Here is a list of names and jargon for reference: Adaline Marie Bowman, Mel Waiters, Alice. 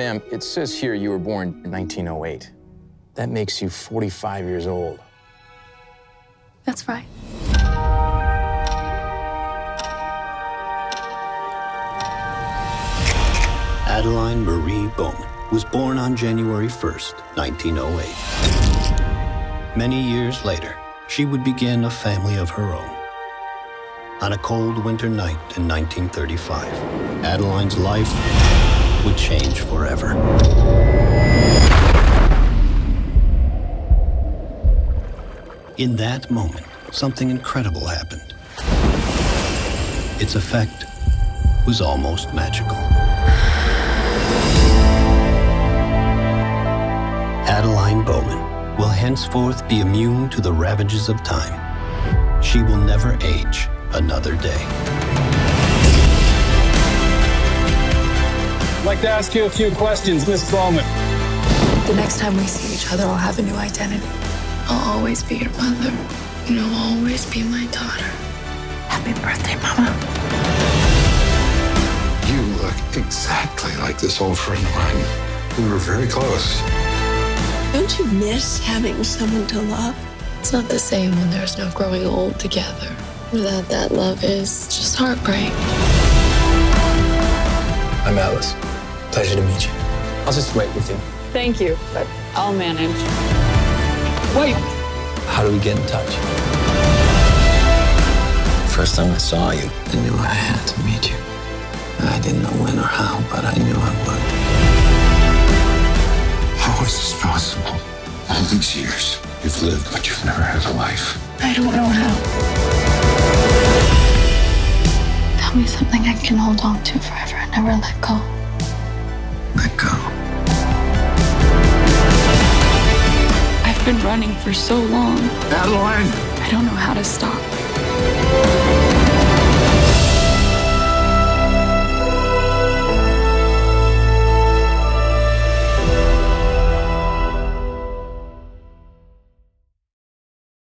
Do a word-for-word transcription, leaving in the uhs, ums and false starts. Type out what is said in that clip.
Ma'am, it says here you were born in nineteen oh eight. That makes you forty-five years old. That's right. Adaline Marie Bowman was born on January first, nineteen oh eight. Many years later, she would begin a family of her own. On a cold winter night in nineteen thirty-five, Adaline's life would change forever. In that moment, something incredible happened. Its effect was almost magical. Adaline Bowman will henceforth be immune to the ravages of time. She will never age another day. I'd like to ask you a few questions, Miss Bowman. The next time we see each other, I'll have a new identity. I'll always be your mother, and you'll always be my daughter. Happy birthday, Mama. You look exactly like this old friend of mine. We were very close. Don't you miss having someone to love? It's not the same when there's no growing old together. Without that love is just heartbreak. I'm Alice. Pleasure to meet you. I'll just wait with you. Thank you, but I'll manage. Wait. How do we get in touch? First time I saw you, I knew I had to meet you. I didn't know when or how, but I knew I would. How is this possible? All these years, you've lived, but you've never had a life. I don't know how. Tell me something I can hold on to forever and never let go. Let go. I've been running for so long. Adaline! I don't know how to stop.